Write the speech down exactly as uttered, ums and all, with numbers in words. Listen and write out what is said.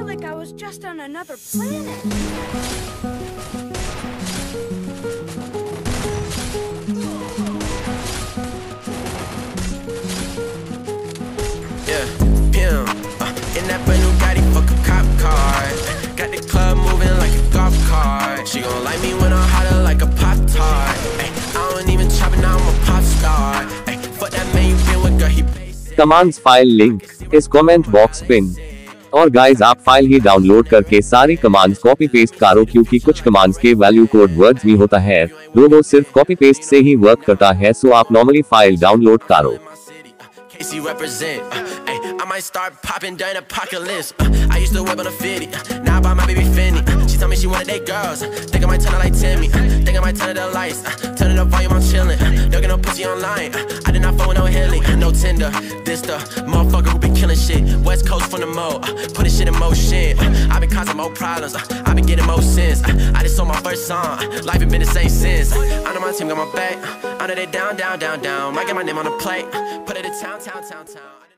feel like I was just on another planet. Yeah, pimp, uh, in that brand new Bugatti, fuck a cop car. Got the club moving like a golf cart. She gon' like me when I'm hotter like a Pop-Tart. Ay, I don't even chop it, now I'm a pop star. Ay, fuck that man you been with, girl, he basic. Commands file link is comment box pinned. और guys आप file ही download करके सारे commands copy paste करो, क्योंकि कुछ commands के value code words भी होता है, रोबो सिर्फ कॉपी पेस्ट से ही वर्क करता है, सो आप नॉर्मली फाइल डाउनलोड करो. Tinder, this the motherfucker who been killing shit. West Coast from the mo, uh, putting shit in motion. Uh, I've been causing more problems, uh, I've been getting more sins. Uh, I just sold my first song, uh, life ain't been the same since. Uh, I know my team got my back, uh, I know they down, down, down, down. I get my name on the plate, uh, put it in town, town, town, town.